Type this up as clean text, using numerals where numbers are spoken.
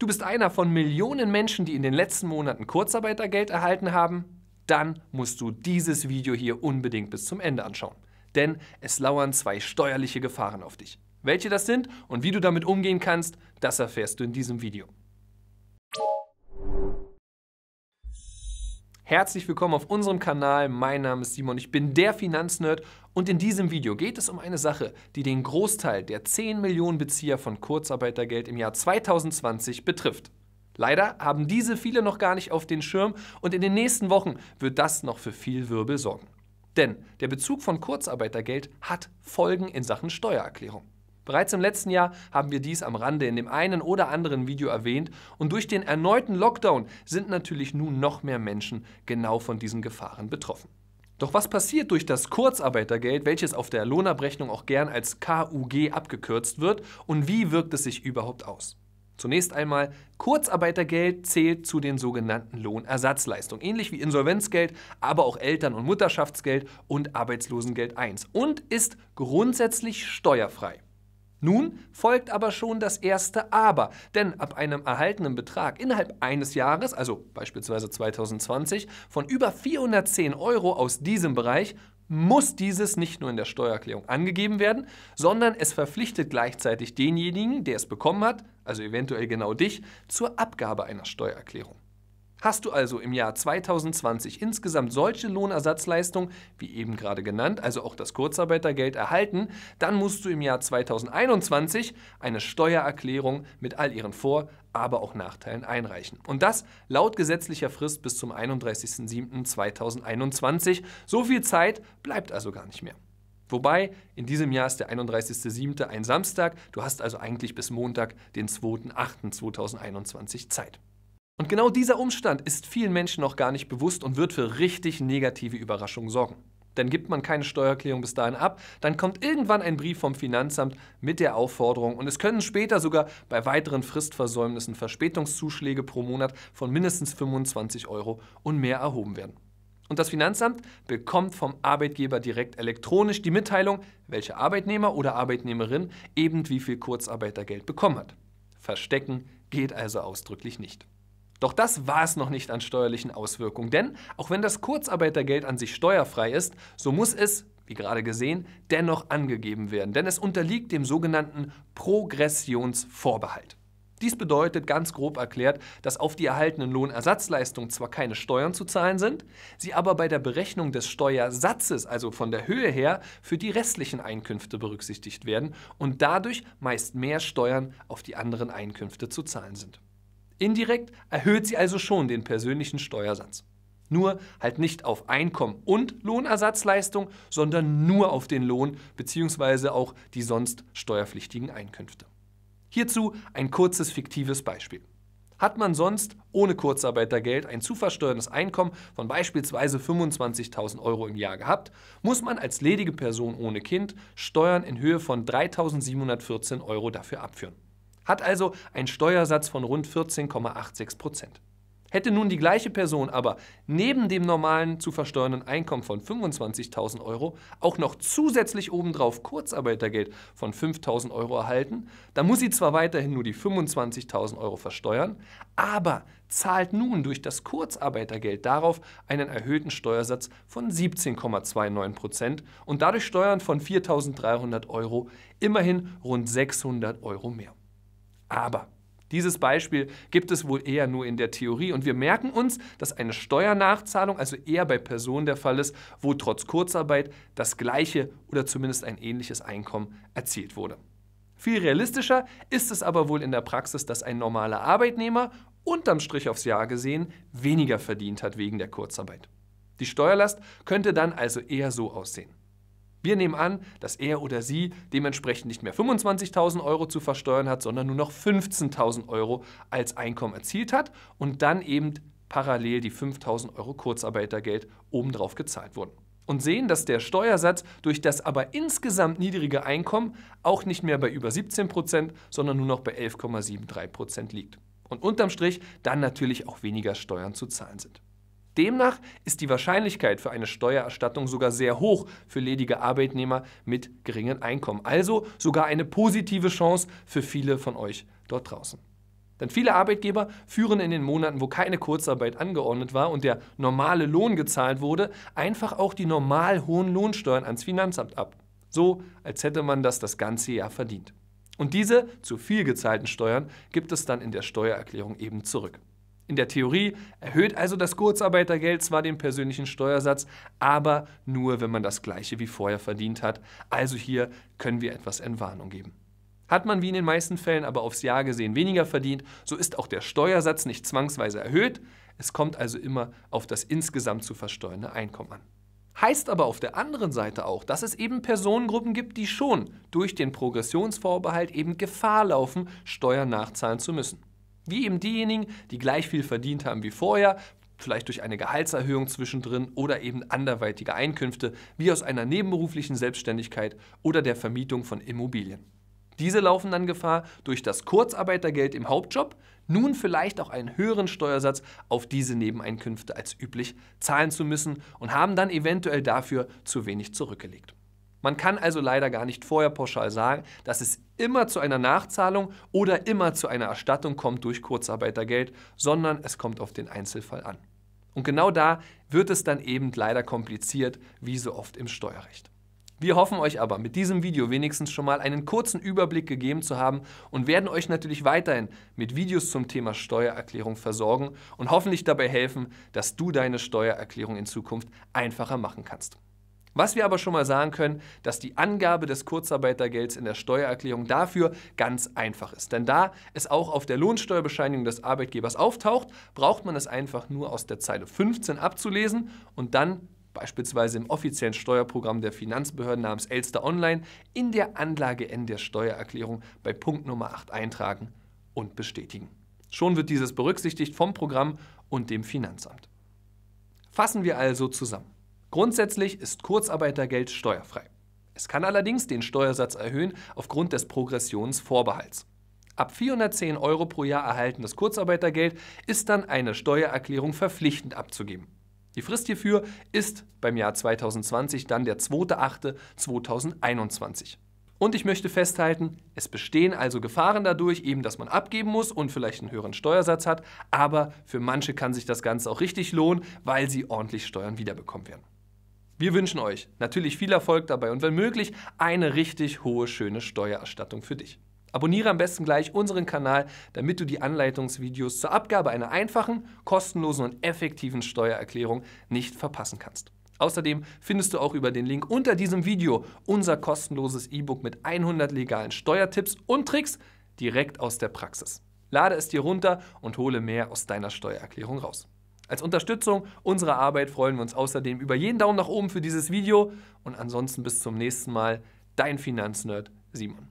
du bist einer von Millionen Menschen, die in den letzten Monaten Kurzarbeitergeld erhalten haben, dann musst du dieses Video hier unbedingt bis zum Ende anschauen. Denn es lauern zwei steuerliche Gefahren auf dich. Welche das sind und wie du damit umgehen kannst, das erfährst du in diesem Video. Herzlich willkommen auf unserem Kanal, mein Name ist Simon, ich bin der FinanzNerd und in diesem Video geht es um eine Sache, die den Großteil der 10 Millionen Bezieher von Kurzarbeitergeld im Jahr 2020 betrifft. Leider haben diese viele noch gar nicht auf den Schirm und in den nächsten Wochen wird das noch für viel Wirbel sorgen. Denn der Bezug von Kurzarbeitergeld hat Folgen in Sachen Steuererklärung. Bereits im letzten Jahr haben wir dies am Rande in dem einen oder anderen Video erwähnt und durch den erneuten Lockdown sind natürlich nun noch mehr Menschen genau von diesen Gefahren betroffen. Doch was passiert durch das Kurzarbeitergeld, welches auf der Lohnabrechnung auch gern als KUG abgekürzt wird und wie wirkt es sich überhaupt aus? Zunächst einmal, Kurzarbeitergeld zählt zu den sogenannten Lohnersatzleistungen, ähnlich wie Insolvenzgeld, aber auch Eltern- und Mutterschaftsgeld und Arbeitslosengeld I und ist grundsätzlich steuerfrei. Nun folgt aber schon das erste Aber, denn ab einem erhaltenen Betrag innerhalb eines Jahres, also beispielsweise 2020, von über 410 € aus diesem Bereich, muss dieses nicht nur in der Steuererklärung angegeben werden, sondern es verpflichtet gleichzeitig denjenigen, der es bekommen hat, also eventuell genau dich, zur Abgabe einer Steuererklärung. Hast du also im Jahr 2020 insgesamt solche Lohnersatzleistungen, wie eben gerade genannt, also auch das Kurzarbeitergeld erhalten, dann musst du im Jahr 2021 eine Steuererklärung mit all ihren Vor-, aber auch Nachteilen einreichen. Und das laut gesetzlicher Frist bis zum 31.07.2021. So viel Zeit bleibt also gar nicht mehr. Wobei, in diesem Jahr ist der 31.07. ein Samstag, du hast also eigentlich bis Montag, den 2.08.2021 Zeit. Und genau dieser Umstand ist vielen Menschen noch gar nicht bewusst und wird für richtig negative Überraschungen sorgen. Denn gibt man keine Steuererklärung bis dahin ab, dann kommt irgendwann ein Brief vom Finanzamt mit der Aufforderung und es können später sogar bei weiteren Fristversäumnissen Verspätungszuschläge pro Monat von mindestens 25 € und mehr erhoben werden. Und das Finanzamt bekommt vom Arbeitgeber direkt elektronisch die Mitteilung, welcher Arbeitnehmer oder Arbeitnehmerin eben wie viel Kurzarbeitergeld bekommen hat. Verstecken geht also ausdrücklich nicht. Doch das war es noch nicht an steuerlichen Auswirkungen, denn auch wenn das Kurzarbeitergeld an sich steuerfrei ist, so muss es, wie gerade gesehen, dennoch angegeben werden, denn es unterliegt dem sogenannten Progressionsvorbehalt. Dies bedeutet ganz grob erklärt, dass auf die erhaltenen Lohnersatzleistungen zwar keine Steuern zu zahlen sind, sie aber bei der Berechnung des Steuersatzes, also von der Höhe her, für die restlichen Einkünfte berücksichtigt werden und dadurch meist mehr Steuern auf die anderen Einkünfte zu zahlen sind. Indirekt erhöht sie also schon den persönlichen Steuersatz. Nur halt nicht auf Einkommen und Lohnersatzleistung, sondern nur auf den Lohn bzw. auch die sonst steuerpflichtigen Einkünfte. Hierzu ein kurzes fiktives Beispiel. Hat man sonst ohne Kurzarbeitergeld ein zu versteuerndes Einkommen von beispielsweise 25.000 € im Jahr gehabt, muss man als ledige Person ohne Kind Steuern in Höhe von 3.714 € dafür abführen. Hat also einen Steuersatz von rund 14,86%. Hätte nun die gleiche Person aber neben dem normalen zu versteuernden Einkommen von 25.000 € auch noch zusätzlich obendrauf Kurzarbeitergeld von 5.000 € erhalten, dann muss sie zwar weiterhin nur die 25.000 € versteuern, aber zahlt nun durch das Kurzarbeitergeld darauf einen erhöhten Steuersatz von 17,29% und dadurch Steuern von 4.300 €, immerhin rund 600 € mehr. Aber dieses Beispiel gibt es wohl eher nur in der Theorie und wir merken uns, dass eine Steuernachzahlung also eher bei Personen der Fall ist, wo trotz Kurzarbeit das gleiche oder zumindest ein ähnliches Einkommen erzielt wurde. Viel realistischer ist es aber wohl in der Praxis, dass ein normaler Arbeitnehmer unterm Strich aufs Jahr gesehen weniger verdient hat wegen der Kurzarbeit. Die Steuerlast könnte dann also eher so aussehen. Wir nehmen an, dass er oder sie dementsprechend nicht mehr 25.000 € zu versteuern hat, sondern nur noch 15.000 € als Einkommen erzielt hat und dann eben parallel die 5.000 € Kurzarbeitergeld obendrauf gezahlt wurden. Und sehen, dass der Steuersatz durch das aber insgesamt niedrige Einkommen auch nicht mehr bei über 17%, sondern nur noch bei 11,73% liegt. Und unterm Strich dann natürlich auch weniger Steuern zu zahlen sind. Demnach ist die Wahrscheinlichkeit für eine Steuererstattung sogar sehr hoch für ledige Arbeitnehmer mit geringen Einkommen. Also sogar eine positive Chance für viele von euch dort draußen. Denn viele Arbeitgeber führen in den Monaten, wo keine Kurzarbeit angeordnet war und der normale Lohn gezahlt wurde, einfach auch die normal hohen Lohnsteuern ans Finanzamt ab. So, als hätte man das ganze Jahr verdient. Und diese zu viel gezahlten Steuern gibt es dann in der Steuererklärung eben zurück. In der Theorie erhöht also das Kurzarbeitergeld zwar den persönlichen Steuersatz, aber nur, wenn man das Gleiche wie vorher verdient hat. Also hier können wir etwas Entwarnung geben. Hat man wie in den meisten Fällen aber aufs Jahr gesehen weniger verdient, so ist auch der Steuersatz nicht zwangsweise erhöht. Es kommt also immer auf das insgesamt zu versteuernde Einkommen an. Heißt aber auf der anderen Seite auch, dass es eben Personengruppen gibt, die schon durch den Progressionsvorbehalt eben Gefahr laufen, Steuern nachzahlen zu müssen. Wie eben diejenigen, die gleich viel verdient haben wie vorher, vielleicht durch eine Gehaltserhöhung zwischendrin oder eben anderweitige Einkünfte, wie aus einer nebenberuflichen Selbstständigkeit oder der Vermietung von Immobilien. Diese laufen dann Gefahr, durch das Kurzarbeitergeld im Hauptjob nun vielleicht auch einen höheren Steuersatz auf diese Nebeneinkünfte als üblich zahlen zu müssen und haben dann eventuell dafür zu wenig zurückgelegt. Man kann also leider gar nicht vorher pauschal sagen, dass es immer zu einer Nachzahlung oder immer zu einer Erstattung kommt durch Kurzarbeitergeld, sondern es kommt auf den Einzelfall an. Und genau da wird es dann eben leider kompliziert, wie so oft im Steuerrecht. Wir hoffen euch aber mit diesem Video wenigstens schon mal einen kurzen Überblick gegeben zu haben und werden euch natürlich weiterhin mit Videos zum Thema Steuererklärung versorgen und hoffentlich dabei helfen, dass du deine Steuererklärung in Zukunft einfacher machen kannst. Was wir aber schon mal sagen können, dass die Angabe des Kurzarbeitergelds in der Steuererklärung dafür ganz einfach ist. Denn da es auch auf der Lohnsteuerbescheinigung des Arbeitgebers auftaucht, braucht man es einfach nur aus der Zeile 15 abzulesen und dann beispielsweise im offiziellen Steuerprogramm der Finanzbehörden namens Elster Online in der Anlage N der Steuererklärung bei Punkt Nummer 8 eintragen und bestätigen. Schon wird dieses berücksichtigt vom Programm und dem Finanzamt. Fassen wir also zusammen. Grundsätzlich ist Kurzarbeitergeld steuerfrei. Es kann allerdings den Steuersatz erhöhen aufgrund des Progressionsvorbehalts. Ab 410 Euro pro Jahr erhaltenes Kurzarbeitergeld ist dann eine Steuererklärung verpflichtend abzugeben. Die Frist hierfür ist beim Jahr 2020 dann der 2.8.2021. Und ich möchte festhalten, es bestehen also Gefahren dadurch, eben dass man abgeben muss und vielleicht einen höheren Steuersatz hat, aber für manche kann sich das Ganze auch richtig lohnen, weil sie ordentlich Steuern wiederbekommen werden. Wir wünschen euch natürlich viel Erfolg dabei und wenn möglich eine richtig hohe, schöne Steuererstattung für dich. Abonniere am besten gleich unseren Kanal, damit du die Anleitungsvideos zur Abgabe einer einfachen, kostenlosen und effektiven Steuererklärung nicht verpassen kannst. Außerdem findest du auch über den Link unter diesem Video unser kostenloses E-Book mit 100 legalen Steuertipps und Tricks direkt aus der Praxis. Lade es dir runter und hole mehr aus deiner Steuererklärung raus. Als Unterstützung unserer Arbeit freuen wir uns außerdem über jeden Daumen nach oben für dieses Video und ansonsten bis zum nächsten Mal. Dein FinanzNerd Simon.